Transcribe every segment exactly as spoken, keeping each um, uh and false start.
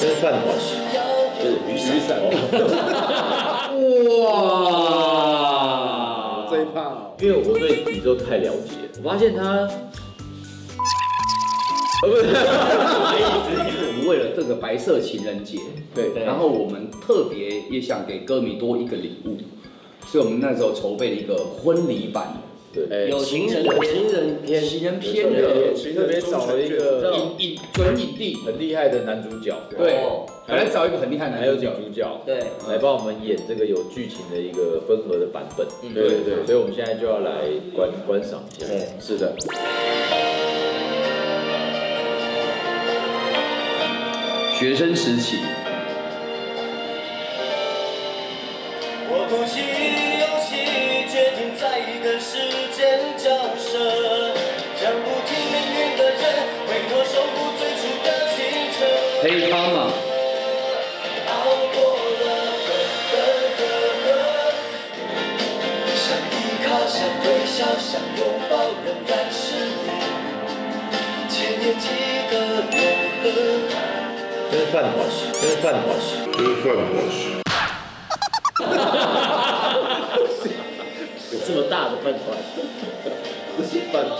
这是饭团，这是雨伞。哇！这一趴，因为我对宇宙太了解，我发现它。 呃，不是，我们为了这个白色情人节，对，对然后我们特别也想给歌迷多一个礼物，所以我们那时候筹备了一个婚礼版，对，有情人情人篇，情人篇的，特别找了一个影影准影帝，很厉害的男主角，对，本来找一个很厉害男主角，主角，对，来帮我们演这个有剧情的一个分合的版本，对对对，所以我们现在就要来观观赏一下，是的。 学生时期，我鼓起勇气，决定再跟时间交涉，让不听命运的人为我守护最初的青春。陪他嘛。熬过了分分合合，想依靠，想微笑，想拥抱，仍然是你。千年记得永恒。 这是饭团，这是饭团，这是饭团。有这么大的饭团？这是饭团。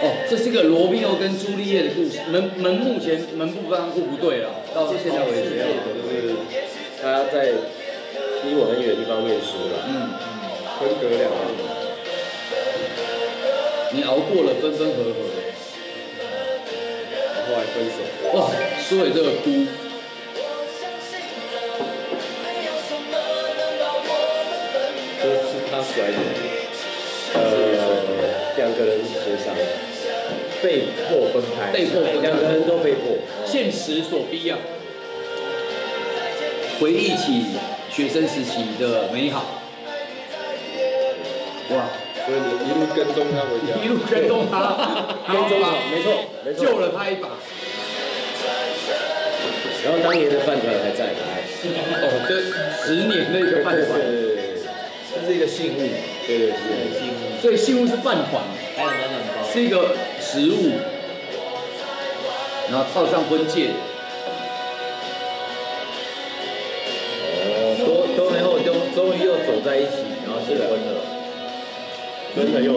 哦，这是个罗密欧跟朱丽叶的故事。门门目前门不当户不对了，到现在为止，就是他在离我很远的地方念书了。嗯，分隔两地。你熬过了分分合合。 后来分手。哇，说起这个哭。这是他甩的，呃，两个人协商，被迫分开，被迫分开，两个人都被迫，现实所逼啊。回忆起学生时期的美好。哇。 所以你一路跟踪他回家，一路跟踪他，跟踪他，没错，没错，救了他一把。然后当年的饭团还在，哦，对，十年的一个饭团，这是一个信物，对对对，信物，所以信物是饭团，还有暖暖包，是一个食物，然后套上婚戒，哦，多多年后终终于又走在一起，然后结婚了。 真的又合。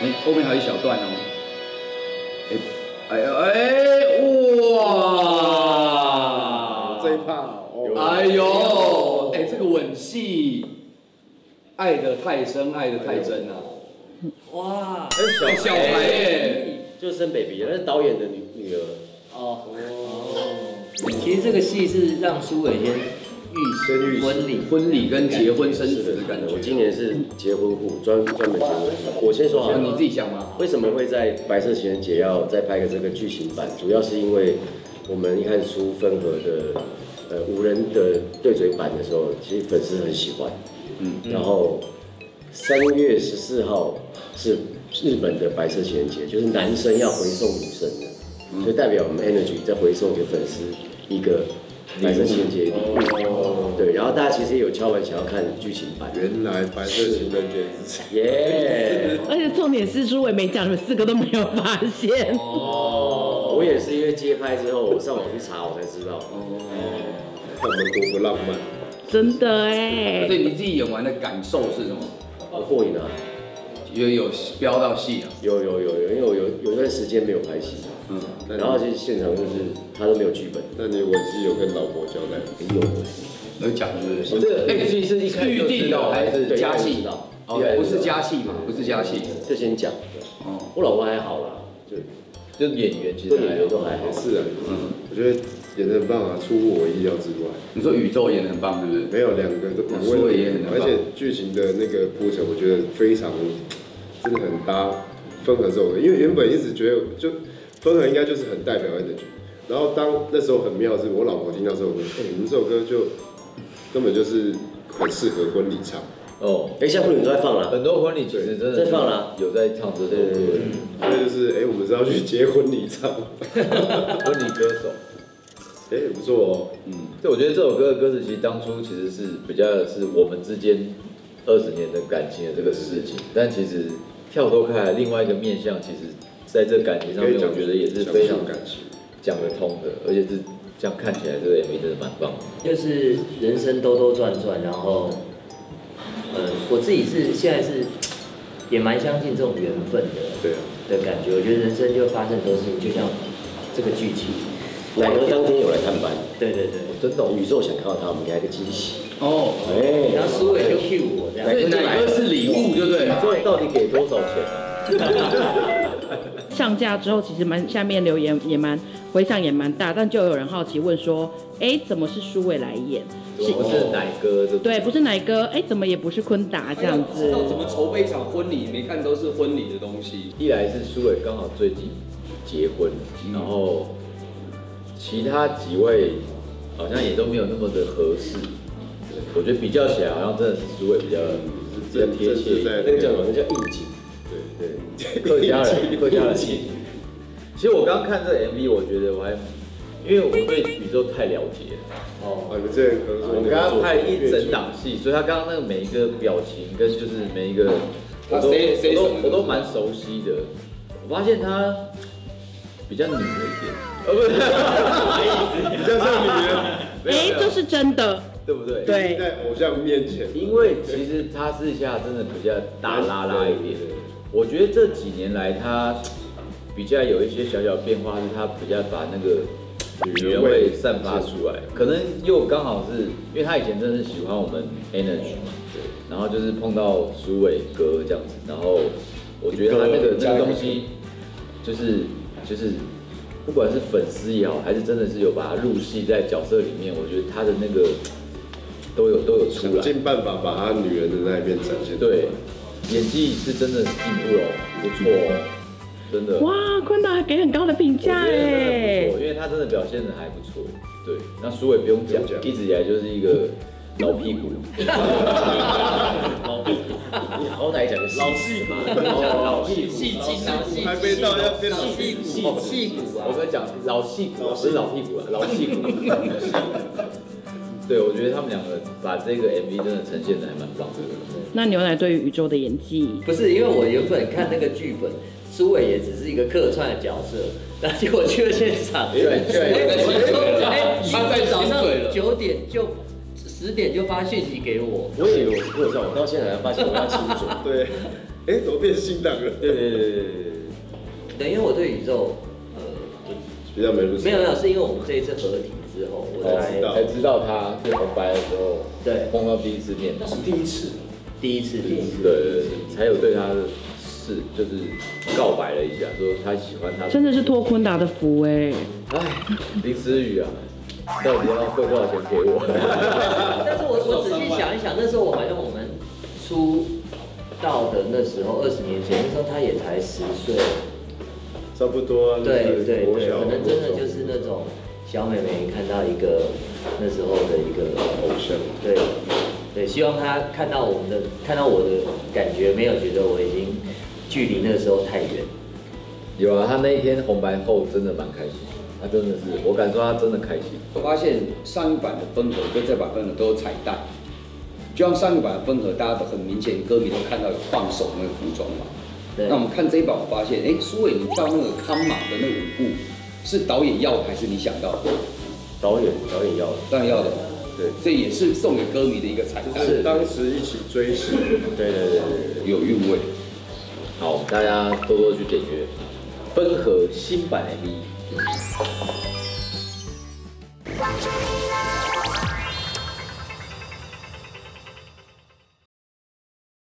哎，后面还有一小段哦。哎，哎呀，哎，哇！这一趴哦。哎呦，哎，这个吻戏，爱得太深，爱得太真了。哇！哎，小孩耶，就是生 baby， 那是导演的女女儿。哦。其实这个戏是让苏伟先。 生育婚礼、婚礼跟结婚生子的感觉。我今年是结婚户，专专门结婚。我先说好，你自己想吗？为什么会在白色情人节要再拍个这个剧情版？主要是因为我们一看出分合的呃五人的对嘴版的时候，其实粉丝很喜欢。嗯，然后三月十四号是日本的白色情人节，就是男生要回送女生的，就代表我们 Energy 在回送给粉丝一个。 白色情人节，对，然后大家其实也有敲碗想要看剧情版。原来白色情人节是耶！而且重点是，朱伟没讲，你们四个都没有发现。哦，我也是因为接拍之后，我上网去查，我才知道。哦，看我们多不浪漫。真的哎。所以你自己演完的感受是什么？我过瘾啊！有有飙到戏啊？有有有有，因为我有有段时间没有拍戏。 嗯，然后其实现场就是他都没有剧本。那你吻戏有跟老婆交代？没有，有讲就是这个哎，其实一开始预定的还是加戏的，哦，不是加戏嘛，不是加戏，就先讲。哦，我老婆还好啦，就就演员其实演员都还好。是啊，嗯，我觉得演得很棒啊，出乎我意料之外。你说宇宙演得很棒，是不是？没有，两个都不错，也很棒。而且剧情的那个铺陈，我觉得非常，真的很搭分合这种，因为原本一直觉得就。 分合应该就是很代表 energy， 然后当那时候很妙是，我老婆听到这首歌，哎、欸，你们这首歌就根本就是很适合婚礼唱哦。哎、欸，现在婚礼都在放了，很多婚礼其实真的在放了，有在唱这首歌。所以就是哎、欸，我们是要去结婚礼唱，婚礼歌手，哎、欸，不错哦。嗯，对，我觉得这首歌的歌词其实当初其实是比较是我们之间二十年的感情的这个事情，但其实跳脱开来另外一个面向，其实。在这感情上面，我觉得也是非常讲得通的，而且是这样看起来，这个 M V 真的蛮棒的。就是人生兜兜转转，然后，呃，我自己是现在是也蛮相信这种缘分的，对啊，的感觉。我觉得人生就发生很多事情，就像这个剧情。 奶哥当天有来探班，对对对，真的，宇宙想看到他，我们给他一个惊喜哦。哎，然后苏伟就 Q 我这样，所以奶哥是礼物，对不对？所以到底给多少钱？上架之后，其实蛮下面留言也蛮回响也蛮大，但就有人好奇问说，哎，怎么是苏伟来演？是不是奶哥？对，不是奶哥，哎，怎么也不是坤达这样子？知道怎么筹备一场婚礼？没看都是婚礼的东西。一来是苏伟刚好最近结婚，然后。 其他几位好像也都没有那么的合适，我觉得比较起来，好像真的是苏伟比较比较贴切。那个叫什么？叫应景。对对，客家人，客家人。其实我刚看这 M V， 我觉得我还，因为我对宇宙太了解了。哦，你们这可能我们刚刚拍一整档戏，所以他刚刚那个每一个表情跟就是每一个，我都我都我都蛮熟悉的。我发现他比较女了一点。 呃，不是，比较像你，哎，这是真的，对不对？对，在偶像面前，因为其实他私下真的比较大拉拉一点。我觉得这几年来他比较有一些小小变化，是他比较把那个女人味散发出来。可能又刚好是因为他以前真的是喜欢我们 Energy 嘛，对。然后就是碰到苏伟哥这样子，然后我觉得他那个那个东西，就是就是。 不管是粉丝也好，还是真的是有把它入戏在角色里面，我觉得他的那个都有都有出来，想尽办法把他女人的那一面展现出来。对，演技是真的进步了，不错哦，真的。哇，坤达给很高的评价哎，因为他真的表现的还不错。对，那苏伟不用讲，一直以来就是一个老屁股，老屁股，你好歹讲个老屁股，老屁股，戏精啊，还没到要变老屁股。 戏骨啊！我跟你讲，老戏骨不是老屁股啊，老戏骨。对，我觉得他们两个把这个 M V 真的呈现的还蛮棒的。那牛奶对于宇宙的演技，不是因为我原本看那个剧本，苏伟也只是一个客串的角色，但结果去了现场，哎，他在早上九点就十点就发讯息给我，我也有客串，我到现在才发现我要清楚。对，哎，怎么变新党了？对对对对对。 对，因为我对宇宙，呃，比较没入。没有没有，是因为我们这一次合体之后，我才才知道他在红白的时候，对，碰到第一次面，那是第一次，第一次，第一次，对对对，才有对他的是就是告白了一下，说他喜欢他。真的是托坤达的福哎！哎，林思雨啊，到底要汇多少钱给我？但是我我仔细想一想，那时候我好像我们出道的那时候，二十年前，那时候他也才十岁。 差不多，对对对，可能真的就是那种小妹妹看到一个那时候的一个偶像，对对，希望她看到我们的，看到我的感觉，没有觉得我已经距离那个时候太远。有啊，她那一天红白后真的蛮开心，她真的是，我敢说她真的开心。我发现上一版的风格跟这版风格都有彩蛋，就像上一版的风格，大家都很明显，歌迷都看到有放手那个服装嘛。 那我们看这一版，我发现，哎，苏伟，你到那个康马的那个舞步，是导演要的还是你想到的？导演，导演要的，当然要的。对，这也是送给歌迷的一个彩蛋。是当时一起追星，对对对，有韵味。好，大家多多去点阅，分合新版 M V。